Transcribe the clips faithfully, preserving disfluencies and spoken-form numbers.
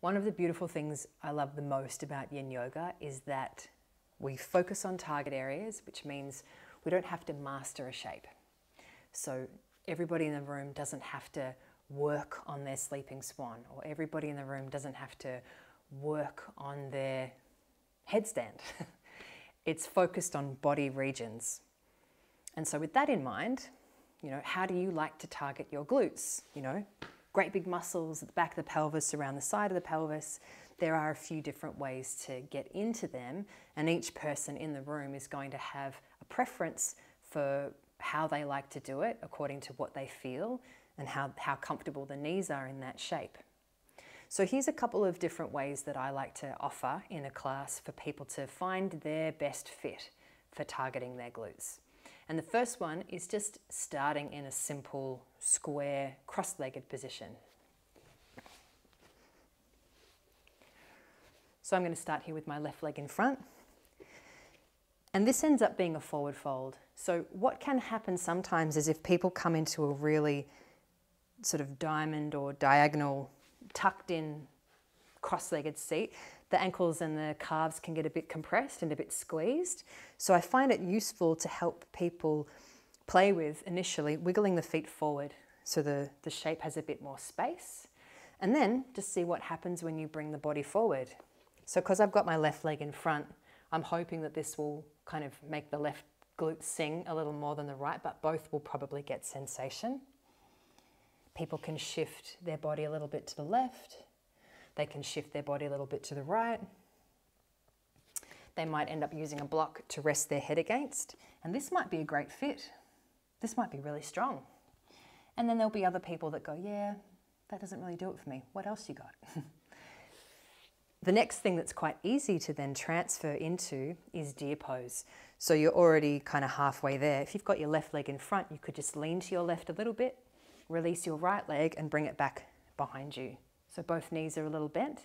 One of the beautiful things I love the most about Yin Yoga is that we focus on target areas, which means we don't have to master a shape. So everybody in the room doesn't have to work on their sleeping swan, or everybody in the room doesn't have to work on their headstand. It's focused on body regions. And so with that in mind, you know, how do you like to target your glutes? You know, great big muscles at the back of the pelvis, around the side of the pelvis. There are a few different ways to get into them, and each person in the room is going to have a preference for how they like to do it according to what they feel and how, how comfortable the knees are in that shape. So here's a couple of different ways that I like to offer in a class for people to find their best fit for targeting their glutes. And the first one is just starting in a simple square cross-legged position. So I'm going to start here with my left leg in front. And this ends up being a forward fold. So what can happen sometimes is if people come into a really sort of diamond or diagonal tucked in cross-legged seat, the ankles and the calves can get a bit compressed and a bit squeezed. So I find it useful to help people play with initially wiggling the feet forward so the, the shape has a bit more space, and then just see what happens when you bring the body forward. So because I've got my left leg in front, I'm hoping that this will kind of make the left glute sing a little more than the right, but both will probably get sensation. People can shift their body a little bit to the left. They can shift their body a little bit to the right. They might end up using a block to rest their head against. And this might be a great fit. This might be really strong. And then there'll be other people that go, yeah, that doesn't really do it for me. What else you got? The next thing that's quite easy to then transfer into is deer pose. So you're already kind of halfway there. If you've got your left leg in front, you could just lean to your left a little bit, release your right leg and bring it back behind you. So both knees are a little bent.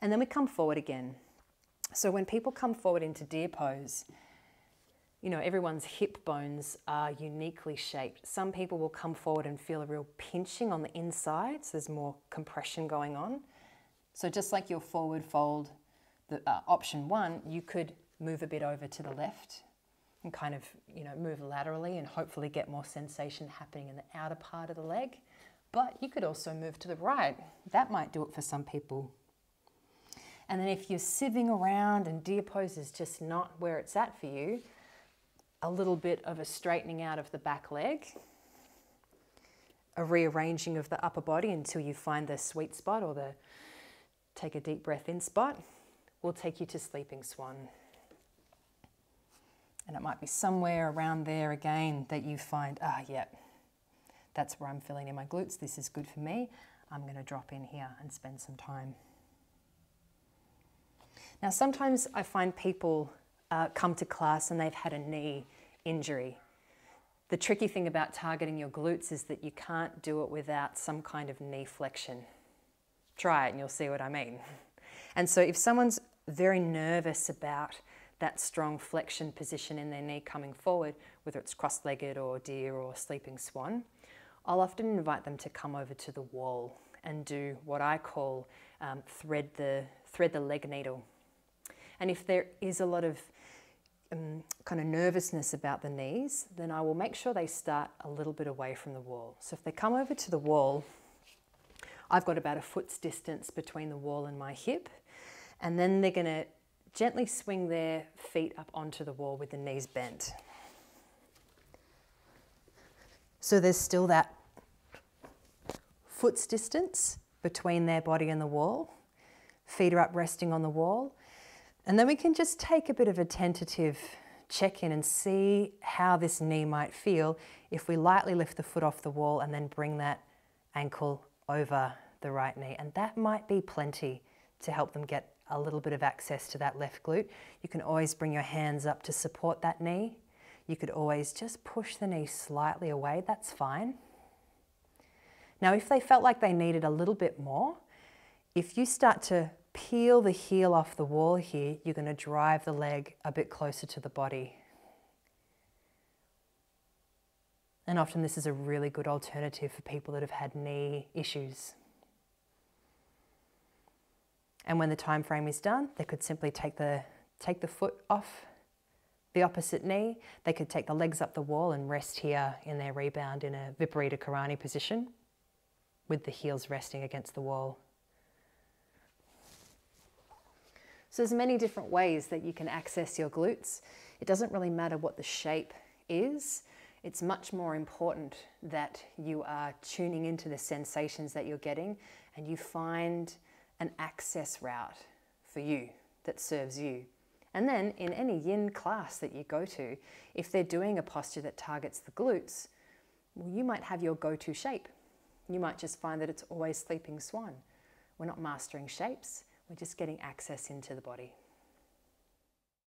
And then we come forward again. So when people come forward into deer pose, you know, everyone's hip bones are uniquely shaped. Some people will come forward and feel a real pinching on the inside, so there's more compression going on. So just like your forward fold, the, uh, option one, you could move a bit over to the left and kind of, you know, move laterally and hopefully get more sensation happening in the outer part of the leg. But you could also move to the right. That might do it for some people. And then if you're sitting around and deer pose is just not where it's at for you, a little bit of a straightening out of the back leg, a rearranging of the upper body until you find the sweet spot or the take a deep breath in spot, will take you to sleeping swan. And it might be somewhere around there again that you find, ah, oh, yeah, that's where I'm feeling in my glutes. This is good for me. I'm going to drop in here and spend some time. Now, sometimes I find people uh, come to class and they've had a knee injury. The tricky thing about targeting your glutes is that you can't do it without some kind of knee flexion. Try it and you'll see what I mean. And so if someone's very nervous about that strong flexion position in their knee coming forward, whether it's cross-legged or deer or sleeping swan, I'll often invite them to come over to the wall and do what I call um, thread the, thread the leg needle. And if there is a lot of um, kind of nervousness about the knees, then I will make sure they start a little bit away from the wall. So if they come over to the wall, I've got about a foot's distance between the wall and my hip, and then they're going to gently swing their feet up onto the wall with the knees bent. So there's still that foot's distance between their body and the wall. Feet are up resting on the wall. And then we can just take a bit of a tentative check-in and see how this knee might feel if we lightly lift the foot off the wall and then bring that ankle over the right knee. And that might be plenty to help them get a little bit of access to that left glute. You can always bring your hands up to support that knee. You could always just push the knee slightly away, that's fine. Now, if they felt like they needed a little bit more, if you start to peel the heel off the wall here, you're going to drive the leg a bit closer to the body. And often this is a really good alternative for people that have had knee issues. And when the time frame is done, they could simply take the, take the foot off the opposite knee. They could take the legs up the wall and rest here in their rebound in a Viparita Karani position with the heels resting against the wall. So there's many different ways that you can access your glutes. It doesn't really matter what the shape is. It's much more important that you are tuning into the sensations that you're getting and you find an access route for you that serves you. And then in any yin class that you go to, if they're doing a posture that targets the glutes, well, you might have your go-to shape. You might just find that it's always sleeping swan. We're not mastering shapes. We're just getting access into the body.